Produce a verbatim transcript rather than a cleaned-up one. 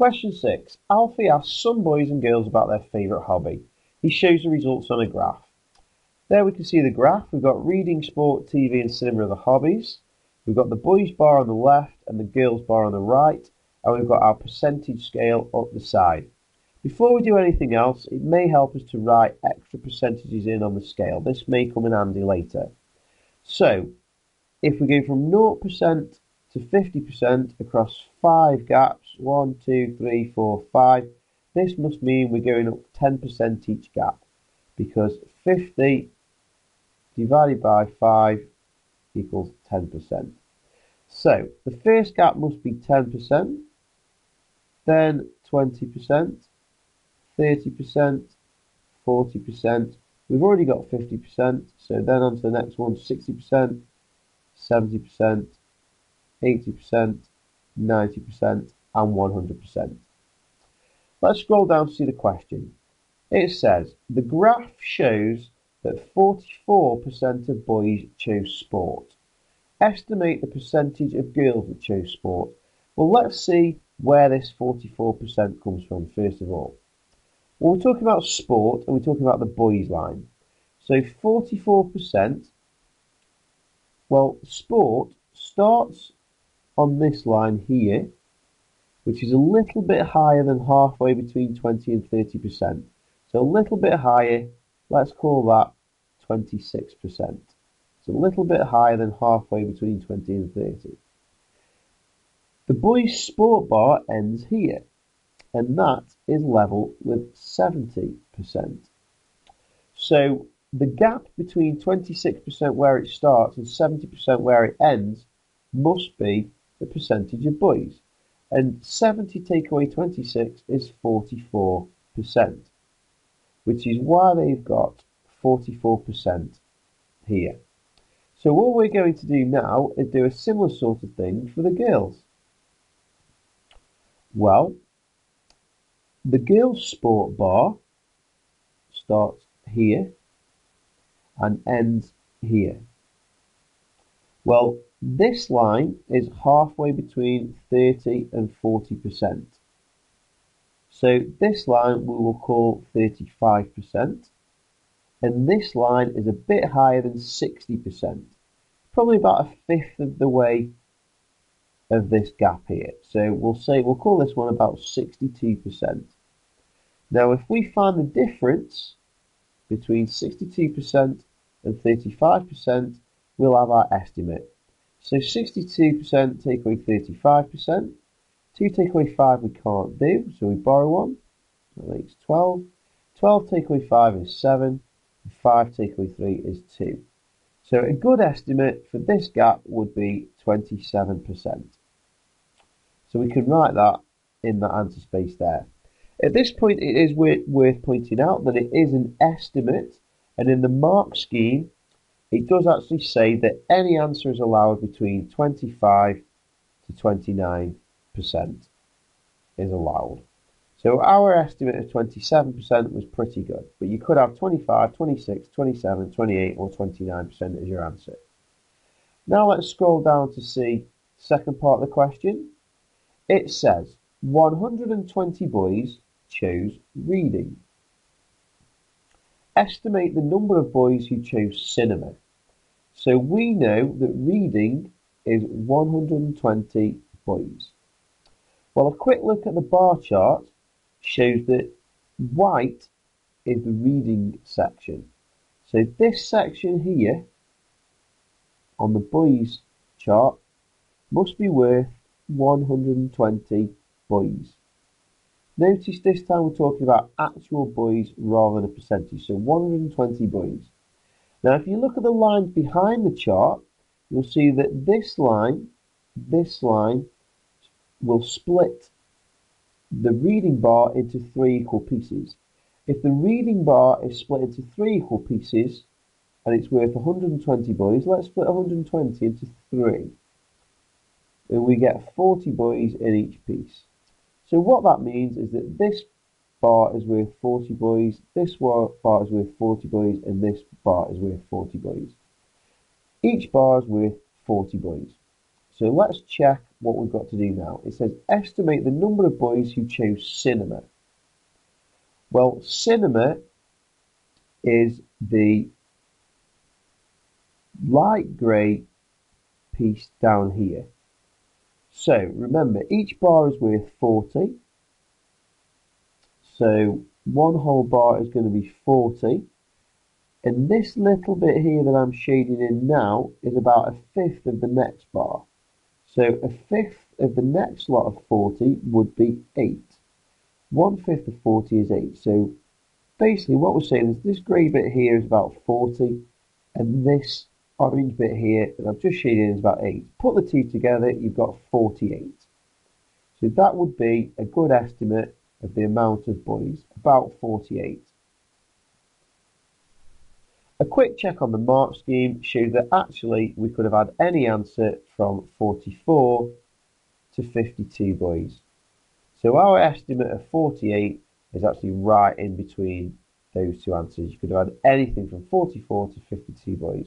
Question six. Alfie asks some boys and girls about their favourite hobby. He shows the results on a graph. There we can see the graph. We've got reading, sport, T V and cinema are the hobbies. We've got the boys bar on the left and the girls bar on the right. And we've got our percentage scale up the side. Before we do anything else, it may help us to write extra percentages in on the scale. This may come in handy later. So, if we go from zero percent to fifty percent across five gaps, one, two, three, four, five, this must mean we're going up ten percent each gap, because fifty divided by five equals ten percent. So, the first gap must be ten percent, then twenty percent, thirty percent, forty percent. We've already got fifty percent, so then on to the next one, sixty percent, seventy percent, eighty percent, ninety percent, and one hundred percent. Let's scroll down to see the question. It says, the graph shows that forty-four percent of boys chose sport. Estimate the percentage of girls that chose sport. Well, let's see where this forty-four percent comes from, first of all. Well, we're talking about sport, and we're talking about the boys' line. So forty-four percent, well, sport starts on this line here, which is a little bit higher than halfway between twenty and thirty percent. So a little bit higher, let's call that twenty-six percent. It's a little bit higher than halfway between twenty and thirty. The boys' sport bar ends here, and that is level with seventy percent. So the gap between twenty-six percent where it starts and seventy percent where it ends must be the percentage of boys. And seventy take away twenty-six is forty-four percent, which is why they've got forty-four percent here. So what we're going to do now is do a similar sort of thing for the girls. Well, the girls' sport bar starts here and ends here. Well, this line is halfway between thirty and forty percent. So this line we will call thirty-five percent, and this line is a bit higher than sixty percent, probably about a fifth of the way of this gap here. So we'll say we'll call this one about sixty-two percent. Now if we find the difference between sixty-two percent and thirty-five percent, we'll have our estimate. So sixty-two percent take away thirty-five percent, two take away five we can't do, so we borrow one, that makes twelve, twelve take away five is seven, and five take away three is two. So a good estimate for this gap would be twenty-seven percent. So we can write that in the answer space there. At this point, it is worth pointing out that it is an estimate, and in the mark scheme, it does actually say that any answer is allowed between twenty-five to twenty-nine percent is allowed. So our estimate of twenty-seven percent was pretty good, but you could have twenty-five, twenty-six, twenty-seven, twenty-eight, or twenty-nine percent as your answer. Now let's scroll down to see the second part of the question. It says one hundred twenty boys chose reading. Estimate the number of boys who chose cinema. So we know that reading is one hundred twenty boys. Well, a quick look at the bar chart shows that white is the reading section. So this section here on the boys chart must be worth one hundred twenty boys. Notice this time we're talking about actual boys rather than a percentage, so one hundred twenty boys. Now if you look at the lines behind the chart, you'll see that this line, this line, will split the reading bar into three equal pieces. If the reading bar is split into three equal pieces and it's worth one hundred twenty boys, let's split one hundred twenty into three. And we get forty boys in each piece. So what that means is that this bar is worth forty boys, this bar is worth forty boys, and this bar is worth forty boys. Each bar is worth forty boys. So let's check what we've got to do now. It says estimate the number of boys who chose cinema. Well, cinema is the light grey piece down here. So remember, each bar is worth forty. So one whole bar is going to be forty. And this little bit here that I'm shading in now is about a fifth of the next bar. So a fifth of the next lot of forty would be eight. One fifth of forty is eight. So basically what we're saying is this grey bit here is about forty, and this orange bit here that I've just shaded is about eight. Put the two together, you've got forty-eight. So that would be a good estimate of the amount of boys, about forty-eight. A quick check on the mark scheme showed that actually we could have had any answer from forty-four to fifty-two boys. So our estimate of forty-eight is actually right in between those two answers. You could have had anything from forty-four to fifty-two boys.